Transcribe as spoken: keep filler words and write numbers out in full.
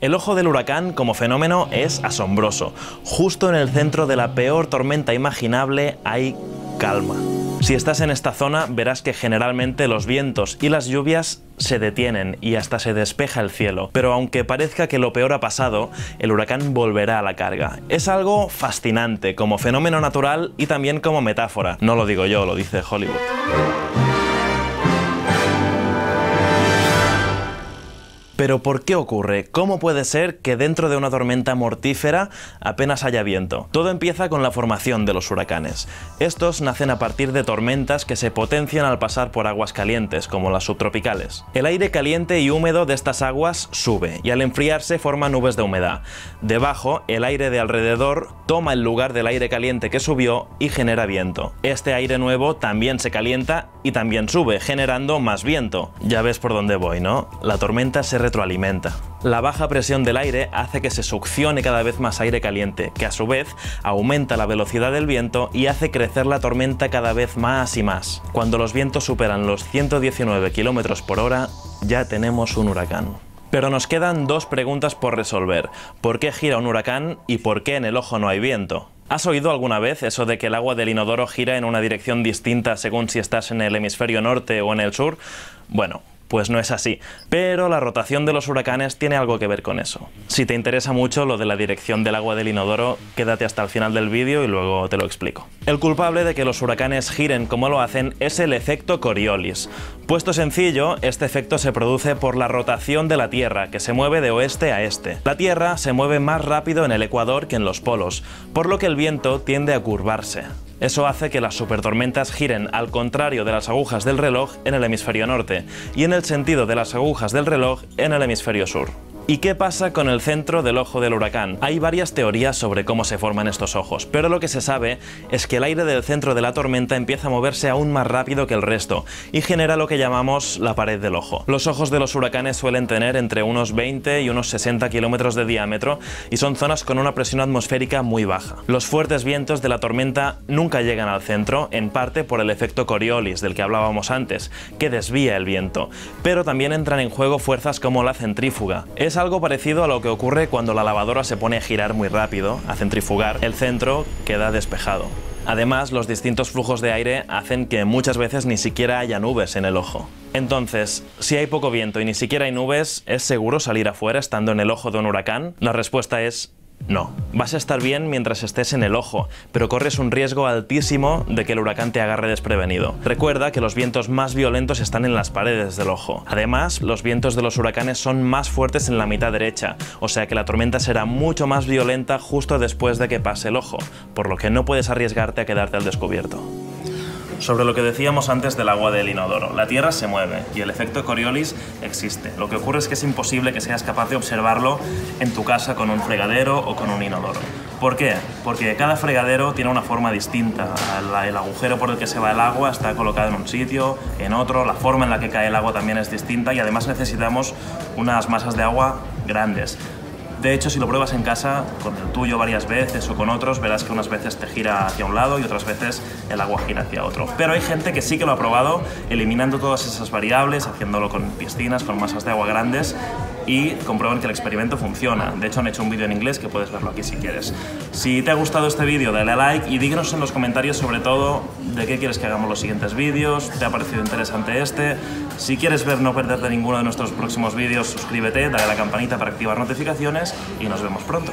El ojo del huracán como fenómeno es asombroso. Justo en el centro de la peor tormenta imaginable hay calma. Si estás en esta zona, verás que generalmente los vientos y las lluvias se detienen y hasta se despeja el cielo. Pero aunque parezca que lo peor ha pasado, el huracán volverá a la carga. Es algo fascinante como fenómeno natural y también como metáfora. No lo digo yo, lo dice Hollywood. Pero ¿por qué ocurre? ¿Cómo puede ser que dentro de una tormenta mortífera apenas haya viento? Todo empieza con la formación de los huracanes. Estos nacen a partir de tormentas que se potencian al pasar por aguas calientes, como las subtropicales. El aire caliente y húmedo de estas aguas sube, y al enfriarse forma nubes de humedad. Debajo, el aire de alrededor toma el lugar del aire caliente que subió y genera viento. Este aire nuevo también se calienta y también sube, generando más viento. Ya ves por dónde voy, ¿no? La tormenta se retroalimenta. La baja presión del aire hace que se succione cada vez más aire caliente, que a su vez aumenta la velocidad del viento y hace crecer la tormenta cada vez más y más. Cuando los vientos superan los ciento diecinueve kilómetros por hora, ya tenemos un huracán. Pero nos quedan dos preguntas por resolver. ¿Por qué gira un huracán y por qué en el ojo no hay viento? ¿Has oído alguna vez eso de que el agua del inodoro gira en una dirección distinta según si estás en el hemisferio norte o en el sur? Bueno, pues no es así, pero la rotación de los huracanes tiene algo que ver con eso. Si te interesa mucho lo de la dirección del agua del inodoro, quédate hasta el final del vídeo y luego te lo explico. El culpable de que los huracanes giren como lo hacen es el efecto Coriolis. Puesto sencillo, este efecto se produce por la rotación de la Tierra, que se mueve de oeste a este. La Tierra se mueve más rápido en el ecuador que en los polos, por lo que el viento tiende a curvarse. Eso hace que las supertormentas giren al contrario de las agujas del reloj en el hemisferio norte y en el sentido de las agujas del reloj en el hemisferio sur. ¿Y qué pasa con el centro del ojo del huracán? Hay varias teorías sobre cómo se forman estos ojos, pero lo que se sabe es que el aire del centro de la tormenta empieza a moverse aún más rápido que el resto y genera lo que llamamos la pared del ojo. Los ojos de los huracanes suelen tener entre unos veinte y unos sesenta kilómetros de diámetro y son zonas con una presión atmosférica muy baja. Los fuertes vientos de la tormenta nunca llegan al centro, en parte por el efecto Coriolis del que hablábamos antes, que desvía el viento, pero también entran en juego fuerzas como la centrífuga. Es algo parecido a lo que ocurre cuando la lavadora se pone a girar muy rápido, a centrifugar, el centro queda despejado. Además, los distintos flujos de aire hacen que muchas veces ni siquiera haya nubes en el ojo. Entonces, si hay poco viento y ni siquiera hay nubes, ¿es seguro salir afuera estando en el ojo de un huracán? La respuesta es no. Vas a estar bien mientras estés en el ojo, pero corres un riesgo altísimo de que el huracán te agarre desprevenido. Recuerda que los vientos más violentos están en las paredes del ojo. Además, los vientos de los huracanes son más fuertes en la mitad derecha, o sea que la tormenta será mucho más violenta justo después de que pase el ojo, por lo que no puedes arriesgarte a quedarte al descubierto. Sobre lo que decíamos antes del agua del inodoro, la Tierra se mueve y el efecto Coriolis existe. Lo que ocurre es que es imposible que seas capaz de observarlo en tu casa con un fregadero o con un inodoro. ¿Por qué? Porque cada fregadero tiene una forma distinta. El agujero por el que se va el agua está colocado en un sitio, en otro, la forma en la que cae el agua también es distinta y además necesitamos unas masas de agua grandes. De hecho, si lo pruebas en casa, con el tuyo varias veces o con otros, verás que unas veces te gira hacia un lado y otras veces el agua gira hacia otro. Pero hay gente que sí que lo ha probado, eliminando todas esas variables, haciéndolo con piscinas, con masas de agua grandes, y comprueban que el experimento funciona. De hecho, han hecho un vídeo en inglés que puedes verlo aquí si quieres. Si te ha gustado este vídeo, dale a like y díganos en los comentarios sobre todo de qué quieres que hagamos los siguientes vídeos, te ha parecido interesante este. Si quieres ver no perderte ninguno de nuestros próximos vídeos, suscríbete, dale a la campanita para activar notificaciones y nos vemos pronto.